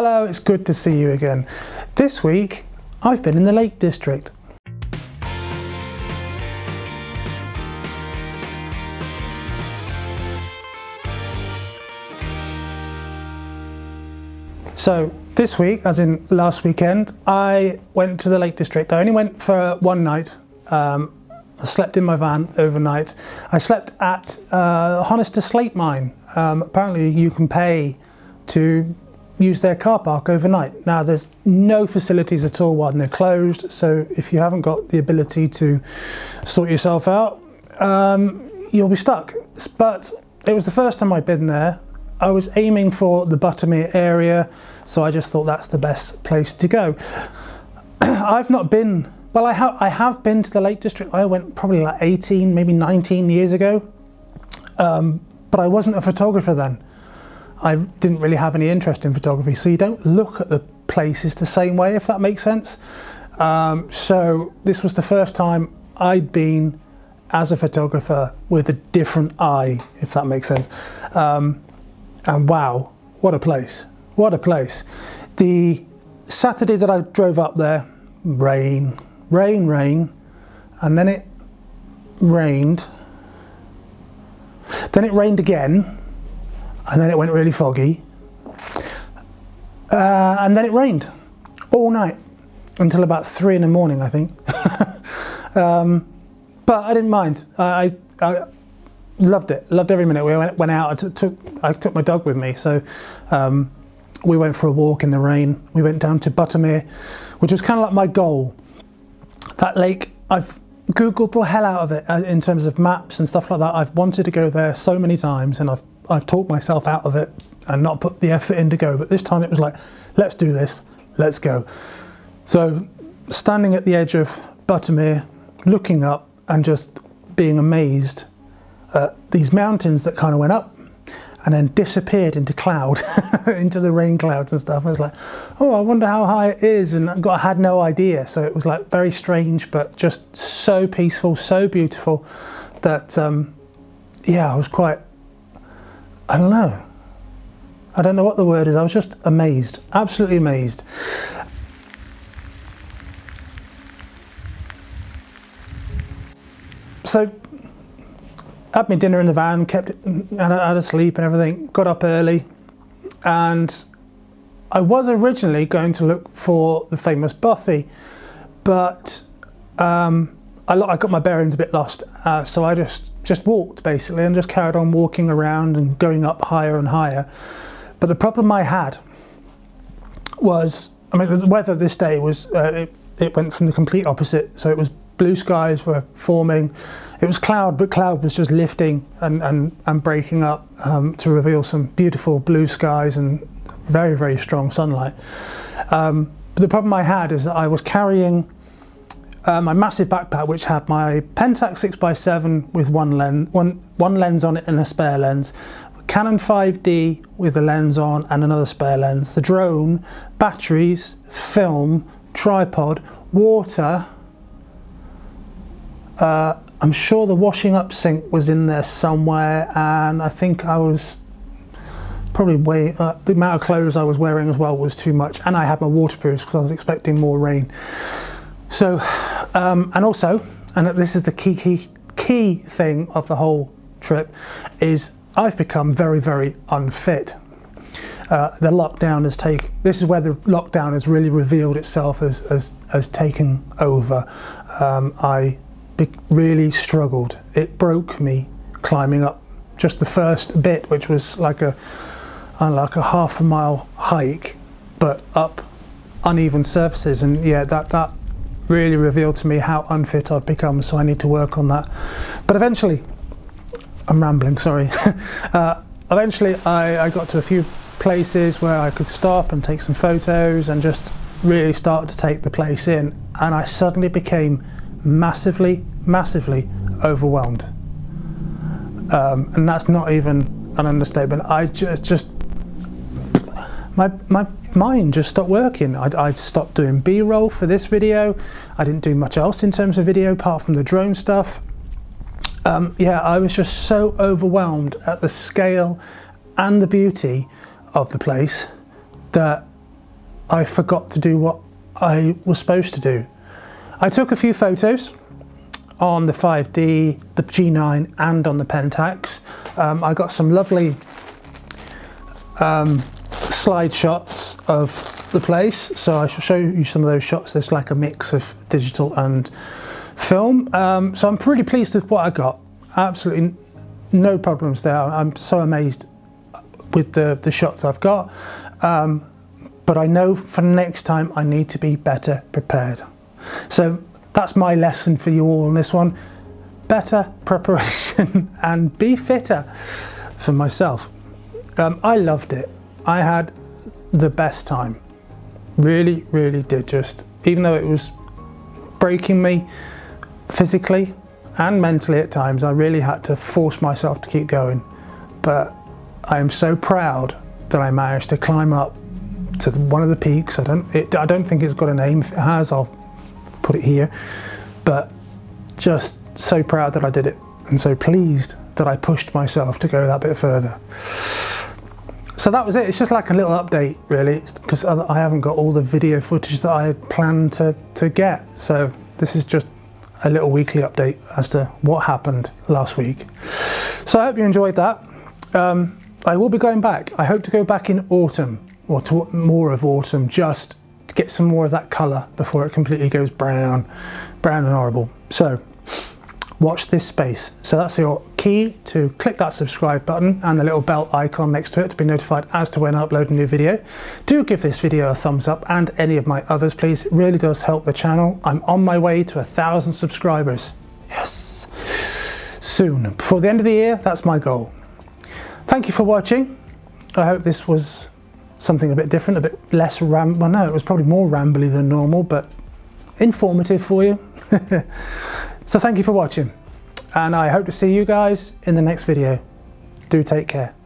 Hello, it's good to see you again. This week, I've been in the Lake District. So this week, as in last weekend, I went to the Lake District. I only went for one night. I slept in my van overnight. I slept at Honister Slate Mine. Apparently you can pay to use their car park overnight. Now there's no facilities at all while they're closed, so if you haven't got the ability to sort yourself out, you'll be stuck. But it was the first time I'd been there. I was aiming for the Buttermere area, so I just thought that's the best place to go. I've not been, well, I have been to the Lake District. I went probably like 18, maybe 19 years ago, but I wasn't a photographer then. I didn't really have any interest in photography, so you don't look at the places the same way, if that makes sense. So this was the first time I'd been as a photographer with a different eye, if that makes sense. And wow, what a place, what a place. The Saturday that I drove up there, rain, and then it rained. Then it rained again. And then it went really foggy, and then it rained all night until about 3 in the morning, I think. But I didn't mind. I loved it. Loved every minute. We went out. I took my dog with me, so we went for a walk in the rain. We went down to Buttermere, which was kind of like my goal. That lake, I've Googled the hell out of it in terms of maps and stuff like that. I've wanted to go there so many times, and I've talked myself out of it and not put the effort in to go, but this time it was like, let's do this, let's go. So standing at the edge of Buttermere, looking up and just being amazed at these mountains that kind of went up and then disappeared into cloud, into the rain clouds and stuff. I was like, oh, I wonder how high it is, and I had no idea. So it was like very strange, but just so peaceful, so beautiful that, yeah, I was quite, I don't know what the word is. I was just amazed, absolutely amazed. So I had my dinner in the van, kept it, and I had a sleep and everything, got up early. And I was originally going to look for the famous bothy, but I got my bearings a bit lost, so I just walked basically and just carried on walking around and going up higher and higher. But the problem I had was, I mean, the weather this day was, it went from the complete opposite. So it was blue skies were forming. It was cloud, but cloud was just lifting and breaking up to reveal some beautiful blue skies and very, very strong sunlight. But the problem I had is that I was carrying my massive backpack, which had my Pentax 6x7 with one lens on it and a spare lens, Canon 5D with a lens on and another spare lens, the drone, batteries, film, tripod, water. I'm sure the washing up sink was in there somewhere, and I think I was probably the amount of clothes I was wearing as well was too much, and I had my waterproofs because I was expecting more rain. So, and also, and this is the key thing of the whole trip, is I've become very, very unfit. The lockdown has taken, this is where the lockdown has really revealed itself as taking over. I really struggled. It broke me climbing up just the first bit, which was like a half-a-mile hike, but up uneven surfaces, and yeah, that really revealed to me how unfit I've become, so I need to work on that. But eventually, I'm rambling, sorry. Eventually I got to a few places where I could stop and take some photos and just really start to take the place in, and I suddenly became massively, massively overwhelmed. And that's not even an understatement. I just my mind just stopped working. I'd stopped doing B-roll for this video. I didn't do much else in terms of video apart from the drone stuff. Yeah, I was just so overwhelmed at the scale and the beauty of the place that I forgot to do what I was supposed to do. I took a few photos on the 5D, the G9, and on the Pentax. I got some lovely slide shots of the place, so I shall show you some of those shots. There's like a mix of digital and film, so I'm pretty pleased with what I got. Absolutely no problems there. I'm so amazed with the shots I've got, but I know for next time I need to be better prepared. So that's my lesson for you all on this one. Better preparation and be fitter for myself. I loved it. I had the best time. Really, really did. Just, even though it was breaking me physically and mentally at times, I really had to force myself to keep going. But I am so proud that I managed to climb up to one of the peaks. I don't think it's got a name. If it has, I'll put it here, but just so proud that I did it and so pleased that I pushed myself to go that bit further. So that was it. It's just like a little update really, because I haven't got all the video footage that I had planned to get, so this is just a little weekly update as to what happened last week. So I hope you enjoyed that. I will be going back. I hope to go back in autumn, or to more of autumn, just to get some more of that colour before it completely goes brown and horrible. So watch this space. So that's your key to click that subscribe button and the little bell icon next to it to be notified as to when I upload a new video. Do give this video a thumbs up, and any of my others please. It really does help the channel. I'm on my way to 1,000 subscribers. Yes, soon, before the end of the year. That's my goal. Thank you for watching. I hope this was something a bit different, a bit less well, no, it was probably more rambly than normal, but informative for you. So thank you for watching, and I hope to see you guys in the next video. Do take care.